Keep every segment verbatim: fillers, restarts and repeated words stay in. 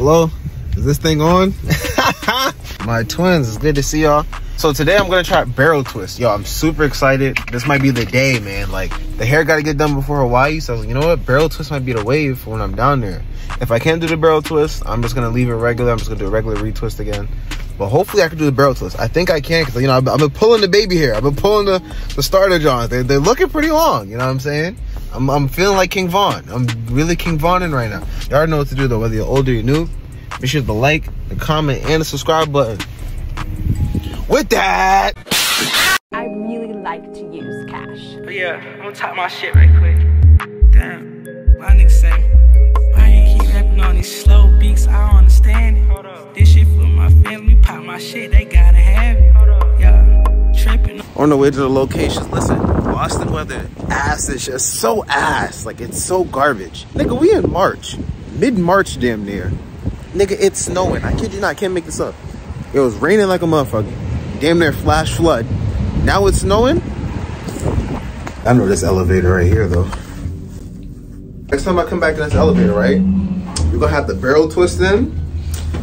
Hello? Is this thing on? My twins, it's good to see y'all. So today I'm gonna try barrel twist. Yo, I'm super excited. This might be the day, man. Like, the hair gotta get done before Hawaii. So I was like, you know what? Barrel twist might be the wave for when I'm down there. If I can't do the barrel twist, I'm just gonna leave it regular. I'm just gonna do a regular retwist again. But hopefully I can do the barrel twist. I think I can, because, you know, I've, I've been pulling the baby hair. I've been pulling the, the starter johns. They're, they're looking pretty long, you know what I'm saying? I'm, I'm feeling like King Von. I'm really King Von-ing right now. Y'all know what to do, though, whether you're old or you're new. Make sure to like, the comment, and the subscribe button. With that, I really like to use cash. But yeah, I'm gonna talk my shit right quick. Damn, my niggas say, why you keep rapping on these slow beats? I don't understand it. Hold up. This shit for my family, pop my shit, they gotta have it. Hold up. Yeah, tripping. On the way to the locations, listen, Boston weather, ass is just so ass. Like, it's so garbage. Nigga, we in March. Mid-March, damn near. Nigga, it's snowing. I kid you not, I can't make this up. It was raining like a motherfucker. Damn near flash flood. Now it's snowing? I know this elevator right here, though. Next time I come back to this elevator, right? You're gonna have the barrel twist in.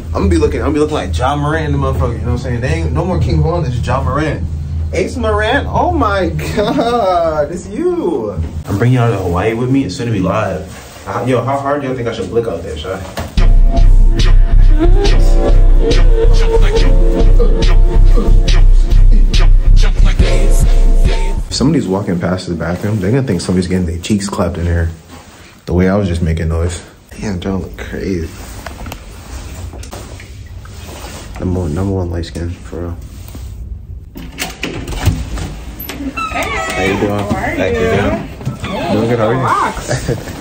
I'm gonna be looking, I'm gonna be looking like John Morant, the motherfucker. You know what I'm saying? They ain't no more King Von, it's John Morant. Ace Morant, oh my god, it's you. I'm bringing y'all to Hawaii with me. It's gonna be live. Uh, yo, how hard do you think I should blick out there, Shy? If somebody's walking past the bathroom, they're gonna think somebody's getting their cheeks clapped in here. The way I was just making noise. Damn, y'all look crazy. Number one, number one light skin for real. Hey, how you doing? How are Thank you? you doing? Hey, doing good, how are you?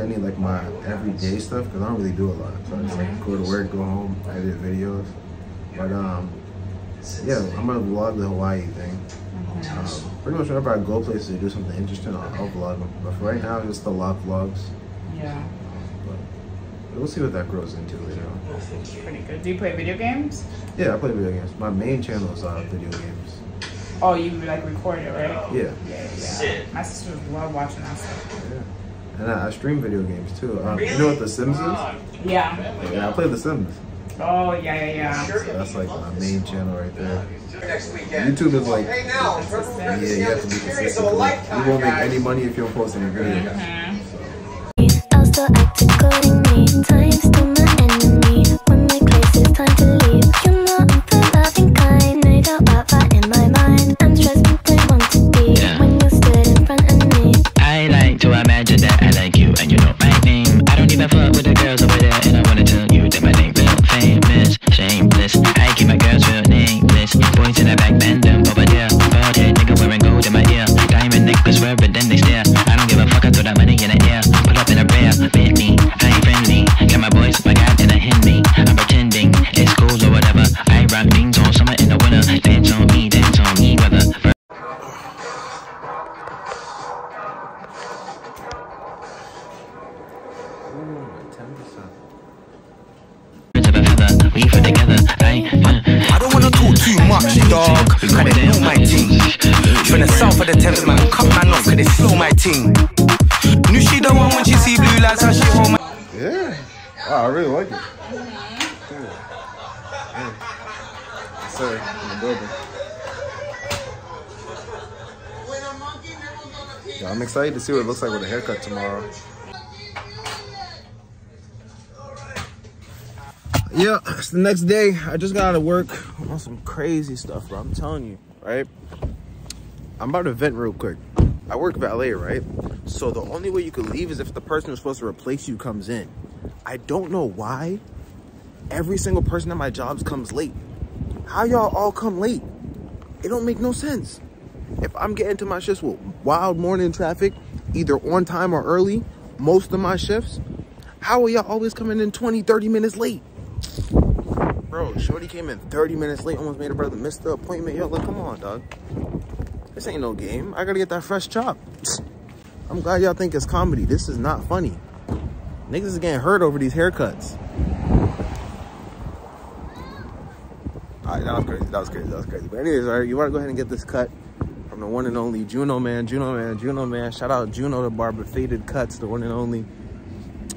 Any like my everyday stuff, because I don't really do a lot. So I just like go to work, go home, edit videos. But um yeah, I'm gonna vlog the Hawaii thing. Um, pretty much whenever I go places to do something interesting, I'll, I'll vlog them. But for right now, just the lot vlogs. Yeah. Um, but we'll see what that grows into later on. Pretty good. Do you play video games? Yeah, I play video games. My main channel is uh, video games. Oh, you like record it, right? Yeah. Yeah, yeah. My sister love watching that stuff. Yeah. And I, I stream video games too. Um, really? You know what The Sims is? Yeah. Yeah, I play The Sims. Oh, yeah, yeah, yeah. So that's like my main channel right there. Next weekend. YouTube is like, hey, now, yeah, you have to be consistent. You won't make any money if you don't post any videos. I don't wanna talk too much, dog. Cause they know my team. From the south of the Thames, man, cut man off, cause they slow my team. Knew she the one when she see blue lights, how she hold my. Yeah, wow, I really like it. Cool. Yeah. Sorry, I'm building. Yeah, I'm excited to see what it looks like with a haircut tomorrow. Yeah, it's the next day. I just got out of work on some crazy stuff, bro. I'm telling you, right? I'm about to vent real quick. I work valet, right? So the only way you could leave is if the person who's supposed to replace you comes in. I don't know why every single person at my jobs comes late. How y'all all come late? It don't make no sense. If I'm getting to my shifts with wild morning traffic, either on time or early, most of my shifts, how are y'all always coming in twenty, thirty minutes late? Bro, shorty came in thirty minutes late, almost made a brother miss the appointment. Yo, look, come on, dog. This ain't no game. I gotta get that fresh chop. I'm glad y'all think it's comedy. This is not funny. Niggas is getting hurt over these haircuts. All right, that was crazy. That was crazy. That was crazy. But anyways, all right, you want to go ahead and get this cut from the one and only Juno man. Juno man. Juno man. Shout out Juno the barber, Faded Cuts, the one and only.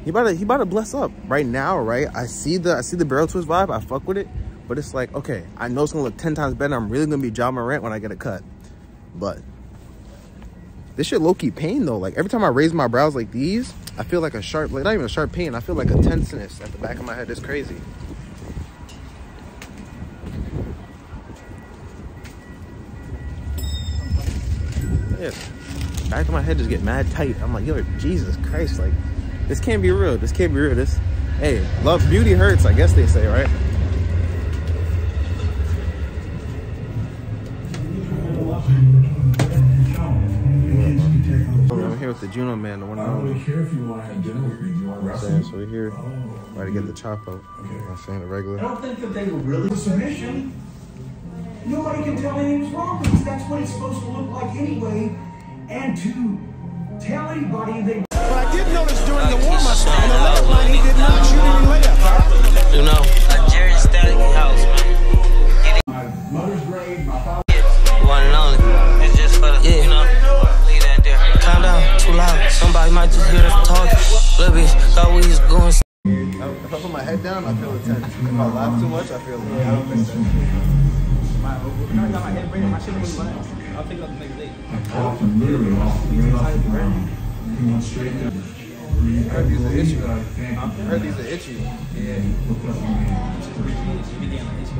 He about to he about to bless up right now, right? I see the I see the barrel twist vibe. I fuck with it, but it's like, okay, I know it's gonna look ten times better. I'm really gonna be John Morant when I get a cut, but this shit low-key pain though. Like every time I raise my brows like these, I feel like a sharp, like not even a sharp pain. I feel like a tenseness at the back of my head. It's crazy. Yeah, back of my head just get mad tight. I'm like, yo, Jesus Christ, like this can't be real. This can't be real. This, hey, love, beauty hurts, I guess they say, right? I'm here with the Juno man, the one and only. So we're here, try to get the chop up. I'm saying the regular. I don't think that they were really submission. Nobody can tell anything's wrong because that's what it's supposed to look like anyway. And to tell anybody they. I did notice during uh, the warm-up on the left line, he did not shoot any layup, huh? You know. A Jerry Static house, man. My mother's grave, my father's grave. One and only. It's just for the, yeah. You know, leave that there. Calm down, too loud. Somebody might just hear us talk. Little bitch thought we was going. If I put my head down, I feel it tense. If I laugh too much, I feel it. I don't think so. When I got my head braided, my shit was black. I'll pick it up the next day. I'm literally off the ground. Straight up. I heard these are itchy. I heard these are itchy. Yeah.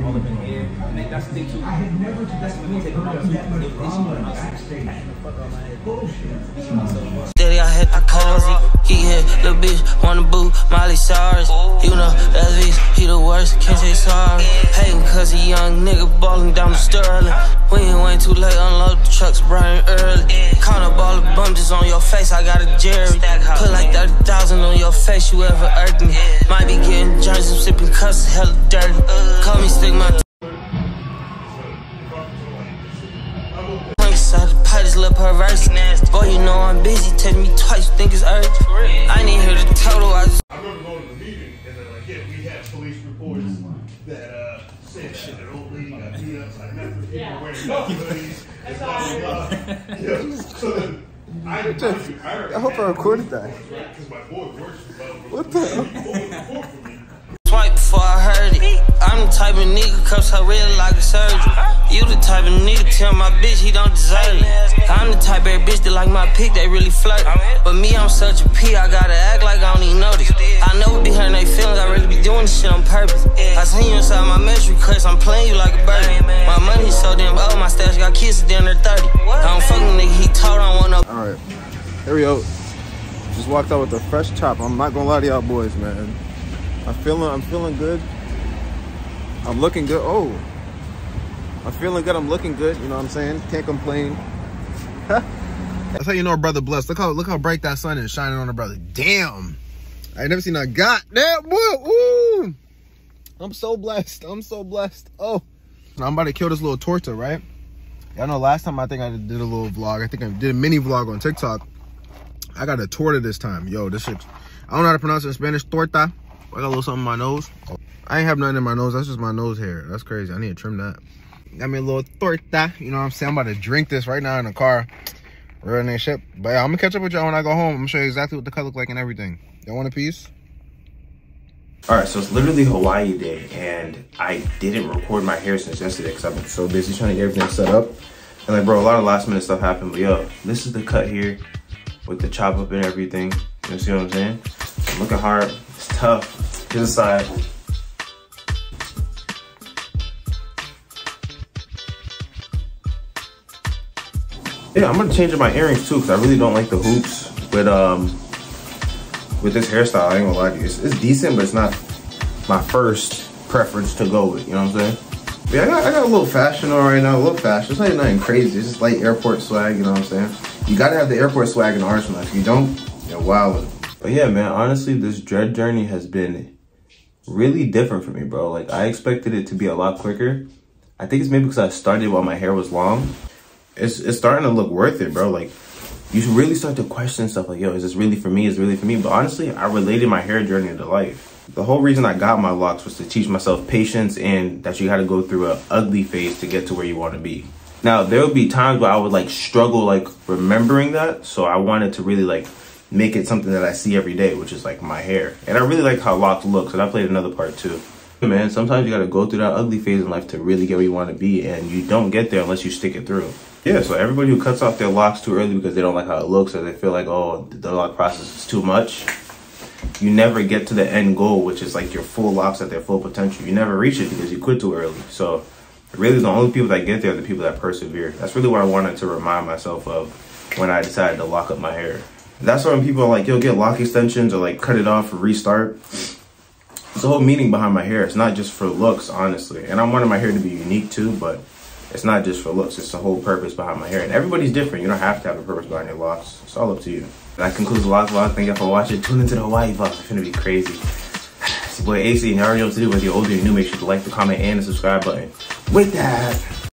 All up in here. And that's the thing too. I had never that's when we take a picture. Bullshit. Daddy, I had the cars. He had little bitch wanna boo Miley Cyrus. You know, that's he the worst. Can't say sorry. Hey, because he young nigga balling down the Sterling. We ain't way too late. Unload the trucks bright and early. Count a ball of bum just on your face. I got a Jerry. Put like thirty thousand on your face. You ever earned me? Might be getting jerseys. I'm sipping cuss. Hella dirty. Call me stick my inside the pot is a little perverse. Boy, you know I'm busy. Text me twice. You think it's urgent? I ain't here to total. I just. I remember going to the meeting and they're like, yeah, we had police reports that uh said shit that old lady got beat up. Like, that for people wearing cop hoodies and blah blah blah. So then. I, I, just, I, I hope I recorded that. What the hell? Swipe before I heard it. I'm the type of nigga cups her real like a surgeon. You the type of nigga tell my bitch he don't deserve it. I'm the type of bitch that like my pick, they really flirt. But me, I'm such a P, I gotta act like I don't even notice. I know it be hurting they feelings, I really be doing this shit on purpose. I seen you inside my memory cuts, I'm playing you like a bird. My money so damn old, my stash got kids down there thirty. I don't fucking nigga, he told I don't want no. Alright, here we go. Just walked out with a fresh chop. I'm not gonna lie to y'all boys, man. I'm feeling, I'm feeling good. I'm looking good. Oh, I'm feeling good. I'm looking good. You know what I'm saying? Can't complain. That's how you know a brother blessed. Look how, look how bright that sun is shining on a brother. Damn. I ain't never seen a goddamn wood. I'm so blessed. I'm so blessed. Oh, now I'm about to kill this little torta, right? Y'all know last time I think I did a little vlog. I think I did a mini vlog on TikTok. I got a torta this time. Yo, this shit. I don't know how to pronounce it in Spanish. Torta. I got a little something in my nose. I ain't have nothing in my nose. That's just my nose hair. That's crazy. I need to trim that. Got me a little torta. You know what I'm saying? I'm about to drink this right now in the car. Real nigga shit. But yeah, I'm going to catch up with y'all when I go home. I'm going to show you exactly what the cut look like and everything. Y'all want a piece? All right, so it's literally Hawaii day. And I didn't record my hair since yesterday because I've been so busy trying to get everything set up. And like, bro, a lot of last minute stuff happened. But yo, this is the cut here with the chop up and everything. You see what I'm saying? I'm looking hard. It's tough. Here's the side. Yeah, I'm gonna change up my earrings too because I really don't like the hoops with um with this hairstyle. I ain't gonna lie to you. It's, it's decent, but it's not my first preference to go with. You know what I'm saying? But yeah, I got, I got a little fashion on right now. A little fashion. It's not nothing crazy. It's just light airport swag. You know what I'm saying? You gotta have the airport swag in the arsenal. If you don't, you're wildin'. But yeah, man, honestly, this dread journey has been really different for me, bro. Like, I expected it to be a lot quicker. I think it's maybe because I started while my hair was long. It's, it's starting to look worth it, bro. Like, you should really start to question stuff like, yo, is this really for me? Is it really for me? But honestly, I related my hair journey to life. The whole reason I got my locks was to teach myself patience and that you got to go through an ugly phase to get to where you want to be. Now, there would be times where I would like struggle like remembering that. So I wanted to really like make it something that I see every day, which is like my hair. And I really like how locks looks, and I played another part too. Man, sometimes you got to go through that ugly phase in life to really get where you want to be, and you don't get there unless you stick it through. Yeah, so everybody who cuts off their locks too early because they don't like how it looks or they feel like, oh, the lock process is too much, you never get to the end goal, which is like your full locks at their full potential. You never reach it because you quit too early. So really the only people that get there are the people that persevere. That's really what I wanted to remind myself of when I decided to lock up my hair. That's why when people are like, yo, get lock extensions or like cut it off or restart, there's a whole meaning behind my hair. It's not just for looks, honestly. And I wanted my hair to be unique too, but it's not just for looks. It's the whole purpose behind my hair. And everybody's different. You don't have to have a purpose behind your locks. It's all up to you. That concludes the last vlog. Thank y'all for watching. Tune into the Hawaii vlog. It's gonna be crazy. It's your boy A C, and you already know what to do. Whether you're old or you're new, make sure to like, the comment, and the subscribe button. With that.